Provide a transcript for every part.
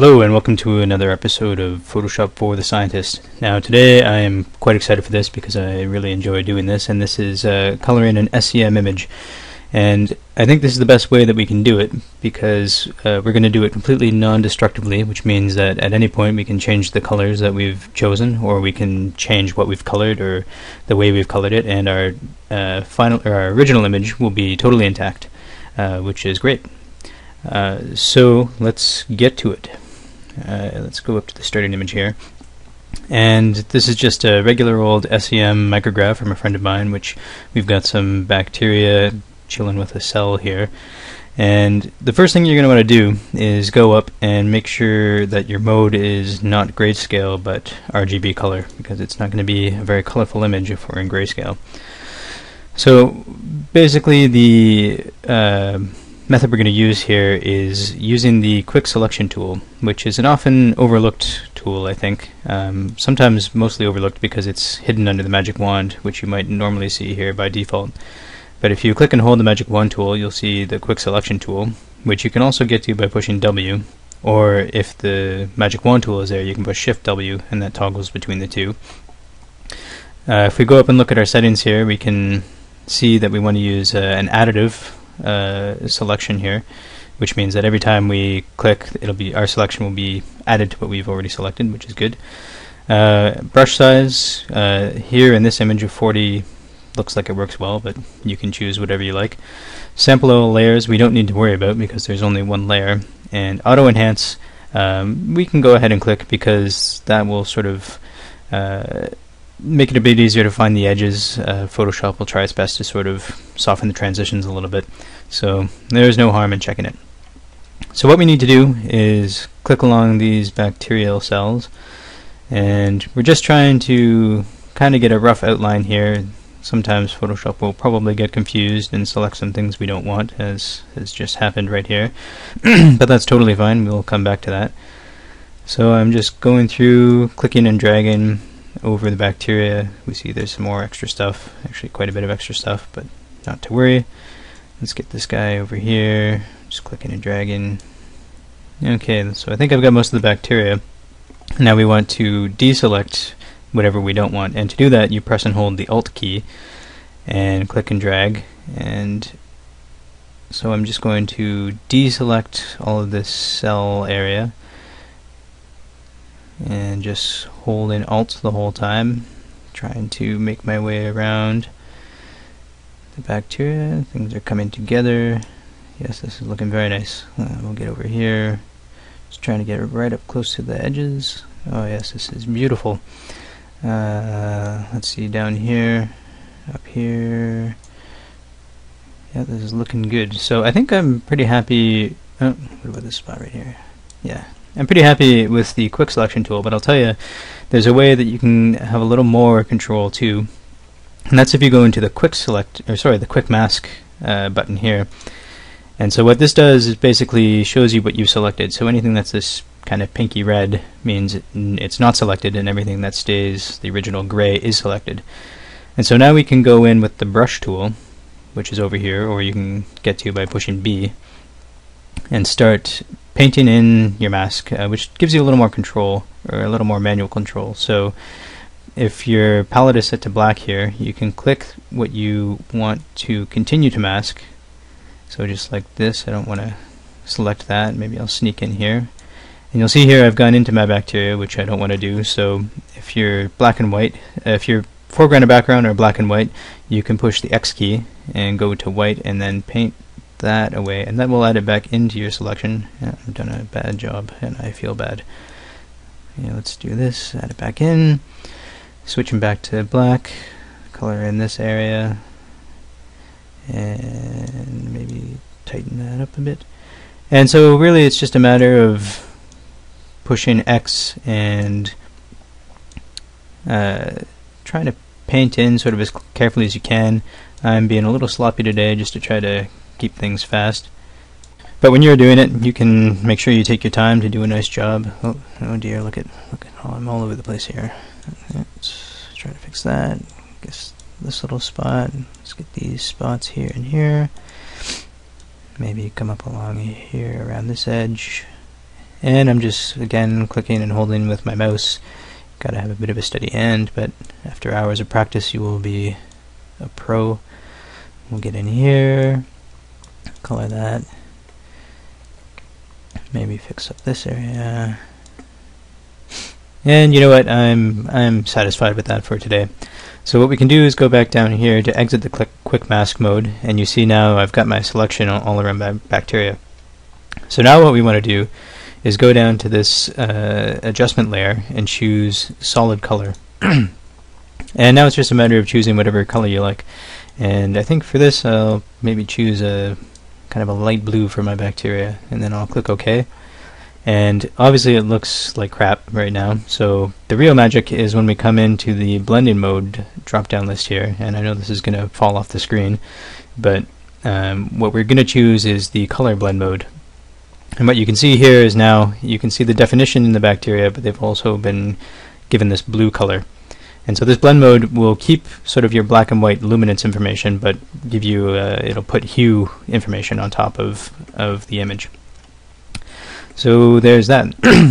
Hello and welcome to another episode of Photoshop for the Scientist. Now today I am quite excited for this because I really enjoy doing this, and this is coloring an SEM image. And I think this is the best way that we can do it because we're going to do it completely non-destructively, which means that at any point we can change the colors that we've chosen, or we can change what we've colored or the way we've colored it, and our original image will be totally intact, which is great. So let's get to it. Let's go up to the starting image here, and this is just a regular old SEM micrograph from a friend of mine, which we've got some bacteria chilling with a cell here. And the first thing you're going to want to do is go up and make sure that your mode is not grayscale but RGB color, because it's not going to be a very colorful image if we're in grayscale. So basically the method we're going to use here is using the quick selection tool, which is an often overlooked tool, I think. Sometimes mostly overlooked because it's hidden under the magic wand, which you might normally see here by default. But if you click and hold the magic wand tool, you'll see the quick selection tool, which you can also get to by pushing W, or if the magic wand tool is there, you can push Shift W and that toggles between the two. If we go up and look at our settings here, we can see that we want to use an additive selection here, which means that every time we click, it'll be our selection will be added to what we've already selected, which is good. Brush size here in this image of 40 looks like it works well, but you can choose whatever you like. Sample level layers we don't need to worry about because there's only one layer, and auto enhance we can go ahead and click because that will sort of make it a bit easier to find the edges. Photoshop will try its best to sort of soften the transitions a little bit, so there's no harm in checking it. So what we need to do is click along these bacterial cells, and we're just trying to kind of get a rough outline here. Sometimes Photoshop will probably get confused and select some things we don't want, as has just happened right here, but that's totally fine, we'll come back to that. So I'm just going through, clicking and dragging over the bacteria. We see there's some more extra stuff, actually quite a bit of extra stuff, but not to worry. Let's get this guy over here, just clicking and dragging. Okay, so I think I've got most of the bacteria. Now we want to deselect whatever we don't want, and to do that you press and hold the Alt key and click and drag. And so I'm just going to deselect all of this cell area and just hold in Alt the whole time, trying to make my way around the bacteria. Things are coming together. Yes, this is looking very nice. We'll get over here, just trying to get right up close to the edges. Oh yes, this is beautiful. Let's see, down here, up here. Yeah, this is looking good. So I think I'm pretty happy. Oh, what about this spot right here? Yeah, I'm pretty happy with the quick selection tool, but I'll tell you, there's a way that you can have a little more control too, and that's if you go into the quick mask button here. And so what this does is basically shows you what you've selected. So anything that's this kind of pinky red means it's not selected, and everything that stays the original gray is selected. And so now we can go in with the brush tool, which is over here, or you can get to by pushing B, and start painting in your mask, which gives you a little more control, or a little more manual control. So if your palette is set to black here, you can click what you want to continue to mask. So just like this, I don't want to select that, maybe I'll sneak in here. And you'll see here I've gone into my bacteria, which I don't want to do. So if you're black and white, if your foreground and background are black and white, you can push the X key and go to white and then paint that away, and that will add it back into your selection. Yeah, I've done a bad job and I feel bad. Yeah, let's do this, add it back in, switching back to black, color in this area, and maybe tighten that up a bit. And so really it's just a matter of pushing X and trying to paint in sort of as carefully as you can. I'm being a little sloppy today just to try to keep things fast, but when you're doing it you can make sure you take your time to do a nice job. Oh dear, look at oh, I'm all over the place here. Let's try to fix that. I guess this little spot, let's get these spots here and here, maybe come up along here around this edge And I'm just again clicking and holding with my mouse. Gotta have a bit of a steady hand, but after hours of practice you will be a pro. We'll get in here, color that, maybe fix up this area. And you know what, I'm satisfied with that for today. So what we can do is go back down here to exit the quick mask mode, and you see now I've got my selection all around my bacteria. So now what we want to do is go down to this adjustment layer and choose solid color. And now it's just a matter of choosing whatever color you like. And I think for this I'll maybe choose a kind of a light blue for my bacteria, and then I'll click OK. And obviously it looks like crap right now, so the real magic is when we come into the blending mode drop down list here, and I know this is gonna fall off the screen, but what we're gonna choose is the color blend mode. And what you can see here is now you can see the definition in the bacteria, but they've also been given this blue color. And so this blend mode will keep sort of your black and white luminance information, but give you it'll put hue information on top of the image. So there's that.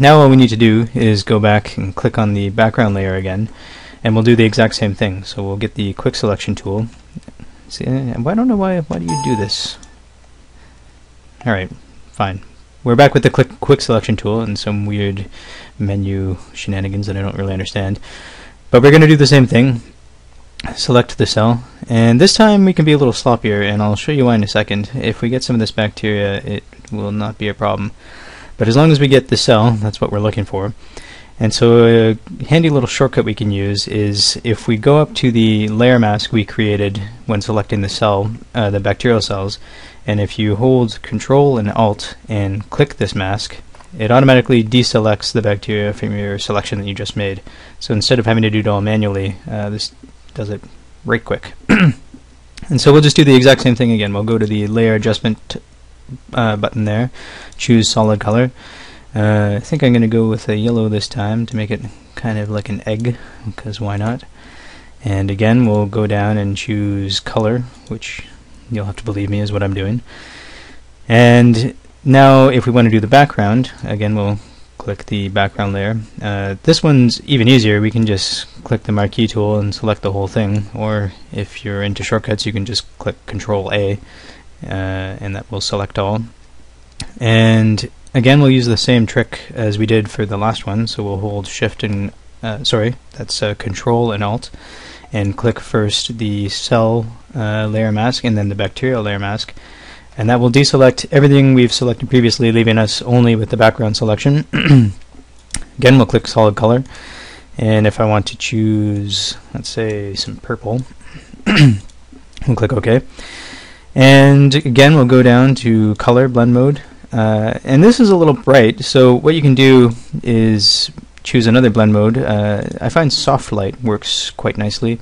Now all we need to do is go back and click on the background layer again, and we'll do the exact same thing. So we'll get the quick selection tool. See, I don't know why do you do this? Alright, fine. We're back with the quick selection tool and some weird menu shenanigans that I don't really understand. But we're going to do the same thing. Select the cell, and this time we can be a little sloppier, and I'll show you why in a second. If we get some of this bacteria, it will not be a problem. But as long as we get the cell, that's what we're looking for. And so a handy little shortcut we can use is if we go up to the layer mask we created when selecting the cell, the bacterial cells, and if you hold Control and Alt and click this mask, it automatically deselects the bacteria from your selection that you just made. So instead of having to do it all manually, this does it right quick. And so we'll just do the exact same thing again. We'll go to the layer adjustment button there, choose solid color. I think I'm going to go with a yellow this time to make it kind of like an egg, because why not? And again, we'll go down and choose color, which you'll have to believe me is what I'm doing. And now if we want to do the background, again we'll click the background layer. This one's even easier. We can just click the marquee tool and select the whole thing, or if you're into shortcuts you can just click Control A. And that will select all. And again, we'll use the same trick as we did for the last one. So we'll hold Shift and Control and Alt, and click first the cell layer mask and then the bacterial layer mask, and that will deselect everything we've selected previously, leaving us only with the background selection. Again, we'll click solid color, and if I want to choose, let's say, some purple, we'll click OK. And again, we'll go down to color blend mode, and this is a little bright, so what you can do is choose another blend mode. I find soft light works quite nicely,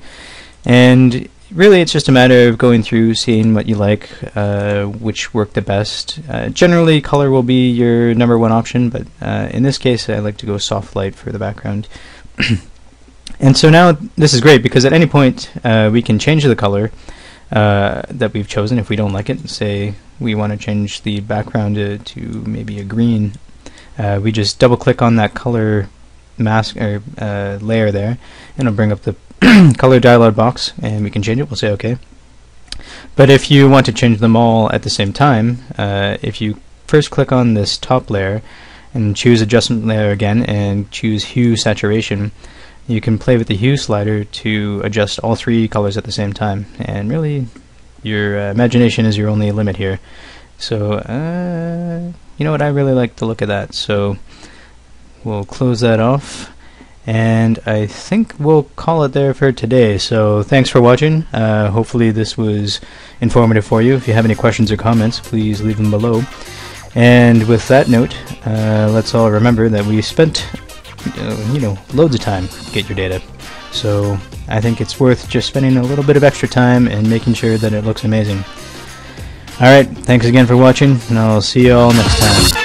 and really it's just a matter of going through, seeing what you like, which worked the best. Generally color will be your number one option, but in this case I like to go soft light for the background. And so now this is great, because at any point we can change the color that we've chosen if we don't like it. Say we want to change the background to maybe a green. We just double click on that color mask or layer there, and it'll bring up the color dialog box, and we can change it. We'll say OK. But if you want to change them all at the same time, if you first click on this top layer and choose adjustment layer again and choose hue saturation, you can play with the hue slider to adjust all three colors at the same time, and really your imagination is your only limit here. So you know what, I really like the look of that, so we'll close that off, and I think we'll call it there for today. So thanks for watching. Hopefully this was informative for you. If you have any questions or comments, please leave them below. And with that note, let's all remember that we spent loads of time to get your data. So I think it's worth just spending a little bit of extra time and making sure that it looks amazing. Alright, thanks again for watching, and I'll see you all next time.